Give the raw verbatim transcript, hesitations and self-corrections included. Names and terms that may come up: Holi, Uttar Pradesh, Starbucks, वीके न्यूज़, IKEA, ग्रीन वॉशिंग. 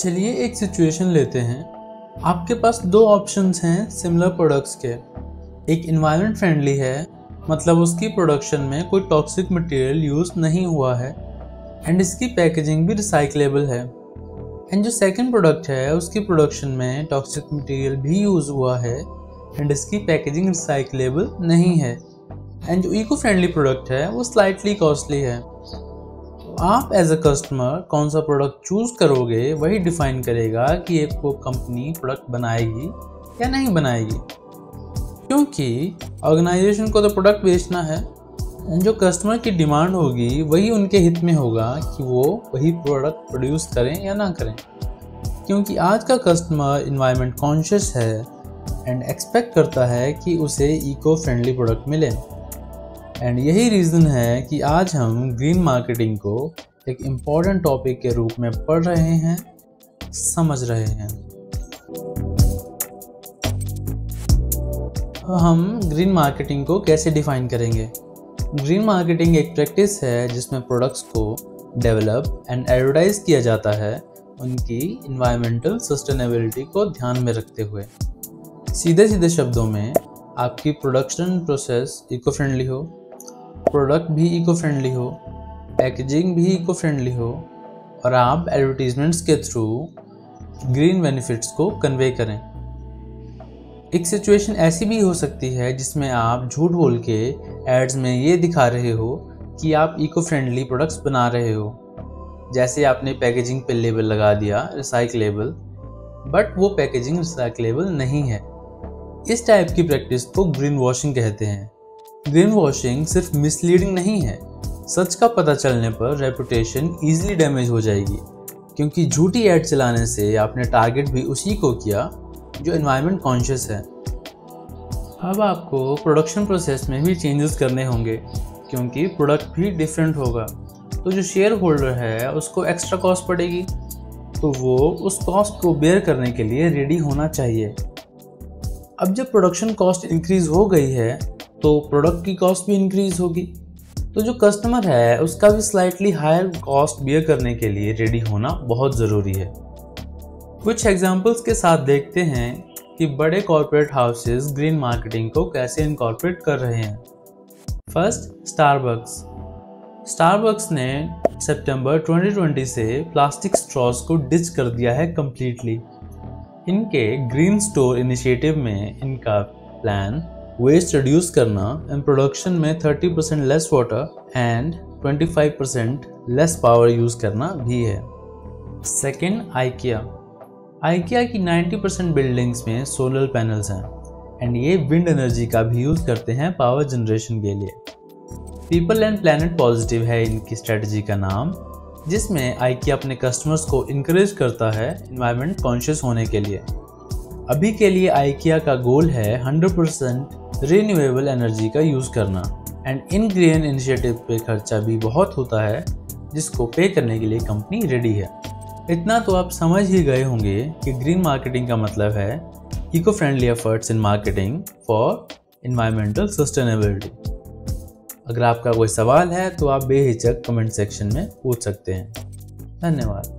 चलिए एक सिचुएशन लेते हैं। आपके पास दो ऑप्शंस हैं सिमिलर प्रोडक्ट्स के। एक इन्वायरमेंट फ्रेंडली है, मतलब उसकी प्रोडक्शन में कोई टॉक्सिक मटेरियल यूज़ नहीं हुआ है एंड इसकी पैकेजिंग भी रिसाइकलेबल है। एंड जो सेकंड प्रोडक्ट है उसकी प्रोडक्शन में टॉक्सिक मटेरियल भी यूज़ हुआ है एंड इसकी पैकेजिंग रिसाइकलेबल नहीं है। एंड जो इको फ्रेंडली प्रोडक्ट है वो स्लाइटली कॉस्टली है। आप एज अ कस्टमर कौन सा प्रोडक्ट चूज़ करोगे वही डिफाइन करेगा कि एक वो कंपनी प्रोडक्ट बनाएगी या नहीं बनाएगी, क्योंकि ऑर्गेनाइजेशन को तो प्रोडक्ट बेचना है एंड जो कस्टमर की डिमांड होगी वही उनके हित में होगा कि वो वही प्रोडक्ट प्रोड्यूस करें या ना करें। क्योंकि आज का कस्टमर इन्वायरमेंट कॉन्शियस है एंड एक्सपेक्ट करता है कि उसे इको फ्रेंडली प्रोडक्ट मिले। एंड यही रीज़न है कि आज हम ग्रीन मार्केटिंग को एक इम्पॉर्टेंट टॉपिक के रूप में पढ़ रहे हैं, समझ रहे हैं। हम ग्रीन मार्केटिंग को कैसे डिफाइन करेंगे? ग्रीन मार्केटिंग एक प्रैक्टिस है जिसमें प्रोडक्ट्स को डेवलप एंड एडवर्टाइज किया जाता है उनकी इन्वायरमेंटल सस्टेनेबिलिटी को ध्यान में रखते हुए। सीधे सीधे शब्दों में आपकी प्रोडक्शन प्रोसेस इको फ्रेंडली हो, प्रोडक्ट भी इको फ्रेंडली हो, पैकेजिंग भी इको फ्रेंडली हो और आप एडवर्टीजमेंट्स के थ्रू ग्रीन बेनिफिट्स को कन्वे करें। एक सिचुएशन ऐसी भी हो सकती है जिसमें आप झूठ बोल के एड्स में ये दिखा रहे हो कि आप इको फ्रेंडली प्रोडक्ट्स बना रहे हो, जैसे आपने पैकेजिंग पे लेबल लगा दिया रिसाइकलेबल, बट वो पैकेजिंग रिसाइकलेबल नहीं है। इस टाइप की प्रैक्टिस को ग्रीन वॉशिंग कहते हैं। ग्रीन वॉशिंग सिर्फ मिसलीडिंग नहीं है, सच का पता चलने पर रेपुटेशन ईजिली डैमेज हो जाएगी, क्योंकि झूठी एड चलाने से आपने टारगेट भी उसी को किया जो एनवायरनमेंट कॉन्शियस है। अब आपको प्रोडक्शन प्रोसेस में भी चेंजेस करने होंगे, क्योंकि प्रोडक्ट भी डिफरेंट होगा, तो जो शेयर होल्डर है उसको एक्स्ट्रा कॉस्ट पड़ेगी, तो वो उस कॉस्ट को बेयर करने के लिए रेडी होना चाहिए। अब जब प्रोडक्शन कॉस्ट इंक्रीज़ हो गई है तो प्रोडक्ट की कॉस्ट भी इंक्रीज़ होगी, तो जो कस्टमर है उसका भी स्लाइटली हायर कॉस्ट बेयर करने के लिए रेडी होना बहुत ज़रूरी है। कुछ एग्जाम्पल्स के साथ देखते हैं कि बड़े कॉर्पोरेट हाउसेस ग्रीन मार्केटिंग को कैसे इनकॉर्पोरेट कर रहे हैं। First, Starbucks. स्टारबक्स ने सितंबर दो हज़ार बीस से प्लास्टिक स्ट्रॉस को डिच कर दिया है कम्प्लीटली। इनके ग्रीन स्टोर इनिशिएटिव में इनका प्लान वेस्ट रिड्यूस करना एंड प्रोडक्शन में तीस परसेंट लेस वाटर एंड पच्चीस परसेंट लेस पावर यूज़ करना भी है। Second, IKEA. आइकिया की नब्बे परसेंट बिल्डिंग्स में सोलर पैनल्स हैं एंड ये विंड एनर्जी का भी यूज़ करते हैं पावर जनरेशन के लिए। पीपल एंड प्लैनेट पॉजिटिव है इनकी स्ट्रेटजी का नाम, जिसमें आइकिया अपने कस्टमर्स को इनकरेज करता है एनवायरनमेंट कॉन्शियस होने के लिए। अभी के लिए आइकिया का गोल है सौ परसेंट रिन्यूएबल एनर्जी का यूज़ करना एंड इन ग्रीन इनिशिएटिव पे खर्चा भी बहुत होता है, जिसको पे करने के लिए कंपनी रेडी है। इतना तो आप समझ ही गए होंगे कि ग्रीन मार्केटिंग का मतलब है eco friendly efforts in marketing for environmental sustainability. अगर आपका कोई सवाल है तो आप बेहिचक कमेंट सेक्शन में पूछ सकते हैं। धन्यवाद।